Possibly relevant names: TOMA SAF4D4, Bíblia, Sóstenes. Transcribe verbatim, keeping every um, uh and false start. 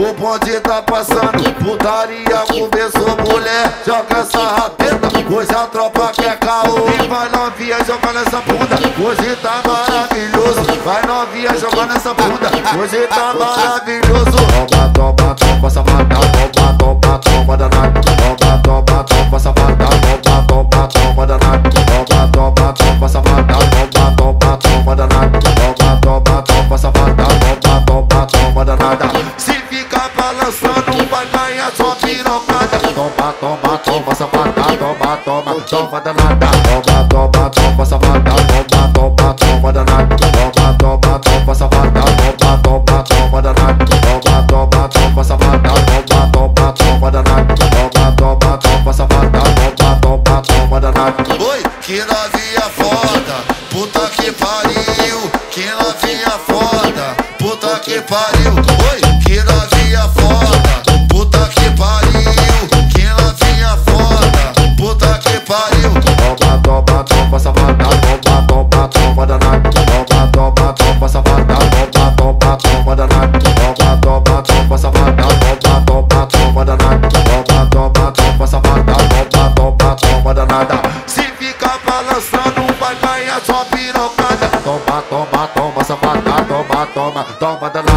O bonde tá passando, putaria começou, mulher, joga essa rabeta. Hoje a tropa quer caô, e vai novinha jogar nessa bunda. Hoje tá maravilhoso, vai novinha jogar nessa bunda. Hoje tá maravilhoso. Toma, toma, toma, safada, toma, toma, toma, danada. Toma, toma, toma, safada, toma, toma, toma, danada. Toma, toma, toma, safada, toma, toma, toma, danada. Toma, toma, toma, safada, toma, toma, toma, danada. Se ficar balançando, vai ganhar sua pirocada. Toma, toma, toma, safada, toma, toma, toma, danada. Toma, toma, toma, safada, toma, toma, toma, danada. Toma, toma, toma, safada, toma, toma, toma, danada. Toma, toma, toma, safada, toma, toma, toma, danada. Toma, toma, toma, safada, toma, toma, toma, danada. Oi, que novinha foda, puta que pariu. Que novinha foda, puta que pariu. Oi, que novinha foda, puta que pariu. Que novinha foda, puta que pariu. Toma, toma, toma, safada, toma, toma, toma, danada. Toma, toma, toma, safada, toma, toma, toma, danada. Toma, toma, toma, safada, toma, toma, toma, danada. Toma, toma, toma, safada, toma, toma, toma, danada. Se ficar balançando, vai ganhar só pirocada. Toma, toma, toma, safada, toma, toma, toma, danada.